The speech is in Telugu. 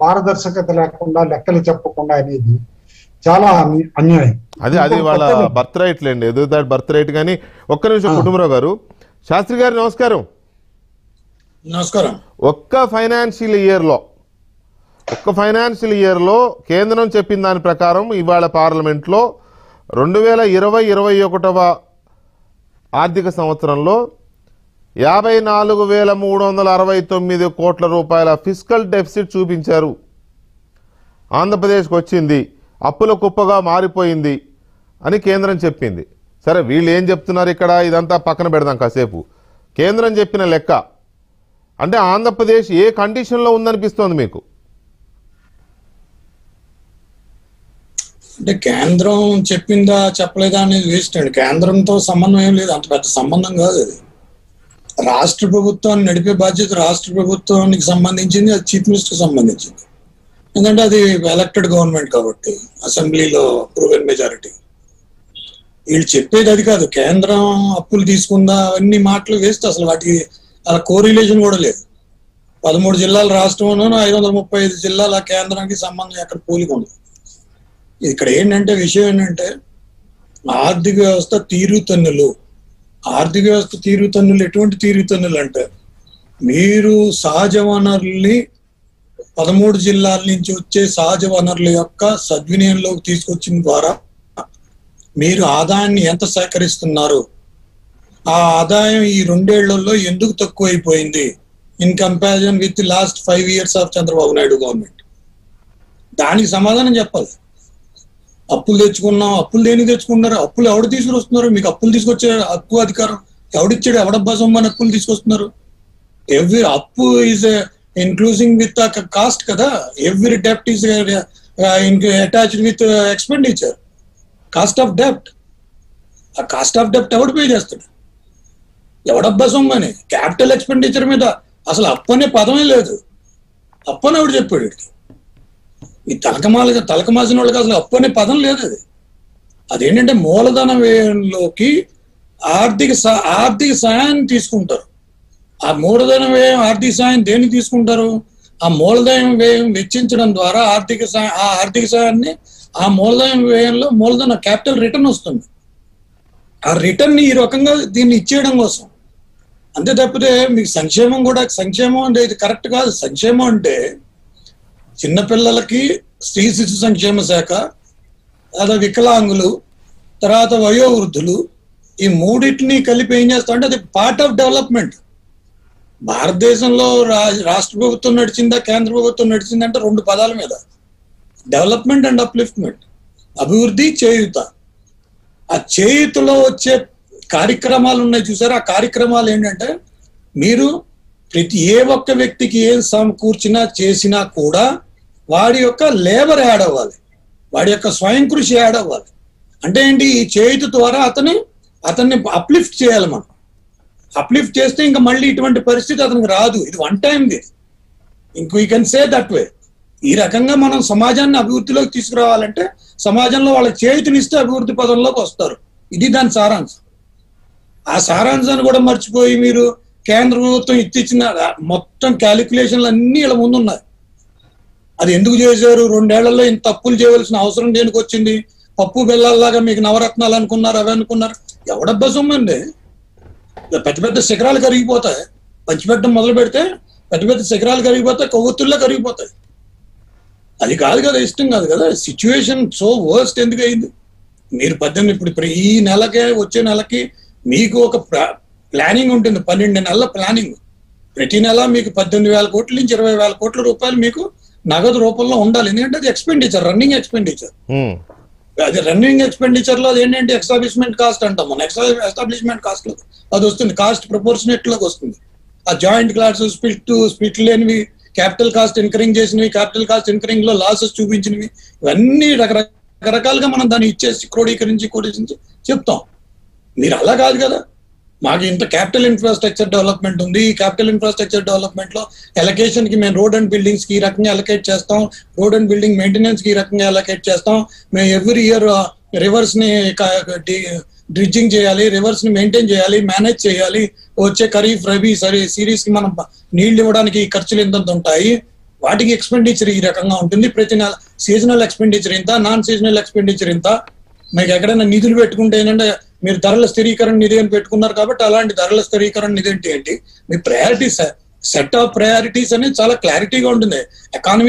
పారదర్శకత లేకుండా లెక్కలు చెప్పకుండా అనేది చాలా అన్యాయం. అదే అదే వాళ్ళ బర్త్ రైట్ లేండి, ఏదో దాట్ బర్త్ రైట్. కానీ ఒక్క నిమిషం కుటుంబరావు గారు, శాస్త్రి గారు నమస్కారం. నమస్కారం. ఒక్క ఫైనాన్షియల్ ఇయర్లో కేంద్రం చెప్పిన దాని ప్రకారం ఇవాళ పార్లమెంట్లో 2020-21 ఆర్థిక సంవత్సరంలో 54,369 కోట్ల రూపాయల ఫిస్కల్ డెఫిసిట్ చూపించారు. ఆంధ్రప్రదేశ్కి వచ్చింది, అప్పుల కుప్పగా మారిపోయింది అని కేంద్రం చెప్పింది. సరే, వీళ్ళు ఏం చెప్తున్నారు ఇక్కడ ఇదంతా పక్కన పెడదాం కాసేపు. కేంద్రం చెప్పిన లెక్క అంటే ఆంధ్రప్రదేశ్ ఏ కండిషన్లో ఉందనిపిస్తోంది మీకు? అంటే కేంద్రం చెప్పిందా చెప్పలేదా అనేది వేస్ట్ అండి. కేంద్రంతో సంబంధం ఏం లేదు, అంత పెద్ద సంబంధం కాదు అది. రాష్ట్ర ప్రభుత్వాన్ని నడిపే బాధ్యత రాష్ట్ర ప్రభుత్వానికి సంబంధించింది, అది చీఫ్ మినిస్టర్కి సంబంధించింది. ఎందుకంటే అది ఎలక్టెడ్ గవర్నమెంట్ కాబట్టి అసెంబ్లీలో ప్రూవెన్ మెజారిటీ. వీళ్ళు చెప్పేది అది కాదు. కేంద్రం అప్పులు తీసుకుందా అన్ని మాటలు వేస్తే అసలు వాటికి అలా కోరిలేషన్ కూడా లేదు. 13 జిల్లాల రాష్ట్రంలోనూ 535 జిల్లాల కేంద్రానికి సంబంధం ఎక్కడ పోలిక ఉండదు. ఇక్కడ ఏంటంటే విషయం ఏంటంటే ఆర్థిక వ్యవస్థ తీరుతన్నులు. ఆర్థిక వ్యవస్థ తీరుతన్నులు ఎటువంటి తీరుతన్నులు అంటే, మీరు సహజ వనరుల్ని 13 జిల్లాల నుంచి వచ్చే సహజ వనరుల యొక్క సద్వినియోగంలోకి తీసుకొచ్చిన ద్వారా మీరు ఆదాయాన్ని ఎంత సేకరిస్తున్నారు, ఆ ఆదాయం ఈ 2 ఏళ్లలో ఎందుకు తక్కువైపోయింది in comparison with last 5 years of Chandrababu Naidu government, దానికి సమాధానం చెప్పాలి. అప్పులు తెచ్చుకున్నాం, అప్పులు దేనికి తెచ్చుకుంటున్నారు, అప్పులు ఎవడు తీసుకొస్తున్నారు, మీకు అప్పులు తీసుకొచ్చే హక్కు అధికారం ఎవడిచ్చాడు, ఎవడబ్బా సొమ్మని అప్పులు తీసుకొస్తున్నారు. ఎవ్రీ అప్పు ఈజ్ ఇంక్లూజింగ్ విత్ కాస్ట్ కదా, every డెప్ట్ is attached with expenditure, cost of డెప్ట్. ఆ కాస్ట్ ఆఫ్ డెప్ట్ ఎవడు పే చేస్తాడు, ఎవడబ్బా సొమ్మని. క్యాపిటల్ ఎక్స్పెండిచర్ మీద అసలు అప్పు అనే పదమే లేదు, అప్పు అని ఎవడు చెప్పాడు వీడికి. ఈ తలకమాసిన వాళ్ళకి అసలు అప్పు అనే పదం లేదు. అది అదేంటంటే మూలధన వ్యయంలోకి ఆర్థిక సహాయాన్ని తీసుకుంటారు. ఆ మూలధన వ్యయం ఆర్థిక సహాయం దేన్ని తీసుకుంటారు, ఆ మూలధన వ్యయం వెచ్చించడం ద్వారా ఆర్థిక సహాయాన్ని ఆ మూలధన వ్యయంలో మూలధన క్యాపిటల్ రిటర్న్ వస్తుంది. ఆ రిటర్న్ ఈ రకంగా దీన్ని ఇచ్చేయడం కోసం. అంతే తప్పితే మీకు సంక్షేమం కూడా, సంక్షేమం అంటే ఇది కరెక్ట్ కాదు. సంక్షేమం అంటే చిన్నపిల్లలకి స్త్రీ శిశు సంక్షేమ శాఖ, లేదా వికలాంగులు, తర్వాత వయోవృద్ధులు, ఈ మూడింటిని కలిపి ఏం చేస్తామంటే అది పార్ట్ ఆఫ్ డెవలప్మెంట్. భారతదేశంలో రాష్ట్ర ప్రభుత్వం నడిచిందా కేంద్ర ప్రభుత్వం నడిచిందంటే 2 పదాల మీద, డెవలప్మెంట్ అండ్ అప్లిఫ్ట్మెంట్, అభివృద్ధి, చేయూత. ఆ చేయూతలో వచ్చే కార్యక్రమాలు ఉన్నాయి చూసారు. ఆ కార్యక్రమాలు ఏంటంటే మీరు ప్రతి ఏ ఒక్క వ్యక్తికి ఏం సమకూర్చినా చేసినా కూడా వాడి యొక్క లేబర్ యాడ్ అవ్వాలి, వాడి యొక్క స్వయం కృషి యాడ్ అవ్వాలి. అంటే ఏంటి, ఈ చేతి ద్వారా అతన్ని అప్లిఫ్ట్ చేయాలి మనం. అప్లిఫ్ట్ చేస్తే ఇంకా మళ్ళీ ఇటువంటి పరిస్థితి అతనికి రాదు. ఇది వన్ టైం ది, ఇంక you can say that way. ఈ రకంగా మనం సమాజాన్ని అభివృద్ధిలోకి తీసుకురావాలంటే సమాజంలో వాళ్ళ చేతినిస్తే అభివృద్ధి పదంలోకి వస్తారు. ఇది దాని సారాంశం. ఆ సారాంశాన్ని కూడా మర్చిపోయి మీరు కేంద్ర ప్రభుత్వం ఇచ్చిన మొత్తం క్యాలిక్యులేషన్లు అన్నీ ఇలా ముందున్నాయి. అది ఎందుకు చేశారు, 2 ఏళ్లలో ఇంత తప్పులు చేయవలసిన అవసరం దేనికి వచ్చింది, పప్పు బెల్లాల్లాగా మీకు నవరత్నాలు అనుకున్నారు, అవి అనుకున్నారు, ఎవడబ్బా సొమ్మండి. పెద్ద పెద్ద శిఖరాలు కరిగిపోతాయి, పంచిపెట్టడం మొదలు పెడితే పెద్ద పెద్ద శిఖరాలు కరిగిపోతాయి, కొవ్వొత్తుల్లో కరిగిపోతాయి. అది కాదు కదా, ఇష్టం కాదు కదా. సిచ్యువేషన్ సో వర్స్ట్ ఎందుకు అయింది, మీరు ఇప్పుడు ఈ నెలకే వచ్చే నెలకి మీకు ఒక ప్లానింగ్ ఉంటుంది, 12 నెలల ప్లానింగ్. ప్రతి నెల మీకు 18,000 కోట్ల నుంచి 20,000 కోట్ల రూపాయలు మీకు నగదు రూపంలో ఉండాలి. ఎందుకంటే అది ఎక్స్పెండిచర్, రన్నింగ్ ఎక్స్పెండిచర్. అది రన్నింగ్ ఎక్స్పెండిచర్ లో అదేంటంటే ఎస్టాబ్లిష్మెంట్ కాస్ట్ అంటాం మనం. ఎస్టాబ్లిష్మెంట్ కాస్ట్ లో అది వస్తుంది, కాస్ట్ ప్రపోర్షనేట్ లోకి వస్తుంది. ఆ జాయింట్ క్లాస్ స్ప్లిట్ లేనివి, క్యాపిటల్ కాస్ట్ ఇంకరింగ్ చేసినవి, క్యాపిటల్ కాస్ట్ ఇంకరింగ్ లో లాసెస్ చూపించినవి, ఇవన్నీ రకరకాలుగా మనం దాన్ని ఇచ్చేసి క్రోడీకరించి చెప్తాం. మీరు అలా కాదు కదా, మాకు ఇంత క్యాపిటల్ ఇన్ఫ్రాస్ట్రక్చర్ డెవలప్మెంట్ ఉంది, ఈ క్యాపిటల్ ఇన్ఫ్రాస్ట్రక్చర్ డెవలప్మెంట్ లో ఎలకేషన్ కి మేము రోడ్ అండ్ బిల్డింగ్స్ కి ఈ రకంగా ఎలకేట్ చేస్తాం, రోడ్ అండ్ బిల్డింగ్ మెయింటెనెన్స్ కి ఈ రకంగా ఎలకేట్ చేస్తాం, మేము ఎవ్రీ ఇయర్ రివర్స్ ని డ్రిడ్జింగ్ చేయాలి, రివర్స్ ని మెయింటైన్ చేయాలి, మేనేజ్ చేయాలి, వచ్చే ఖరీఫ్ రబీ సరే సిరీస్ కి మనం నీళ్లు ఇవ్వడానికి ఖర్చులు ఎంత ఉంటాయి, వాటికి ఎక్స్పెండిచర్ ఈ రకంగా ఉంటుంది. ప్రతి నెల సీజనల్ ఎక్స్పెండిచర్ ఇంత, నాన్ సీజనల్ ఎక్స్పెండిచర్ ఇంత. మీకు ఎక్కడైనా నిధులు పెట్టుకుంటే ఏంటంటే మీరు ధరల స్థిరీకరణ నిధి అని పెట్టుకున్నారు కాబట్టి అలాంటి ధరల స్థిరీకరణ నిధి అంటే ఏంటి, మీ ప్రయారిటీస్, సెట్ ఆఫ్ ప్రయారిటీస్ అనేది చాలా క్లారిటీగా ఉంటుంది. ఎకానమీ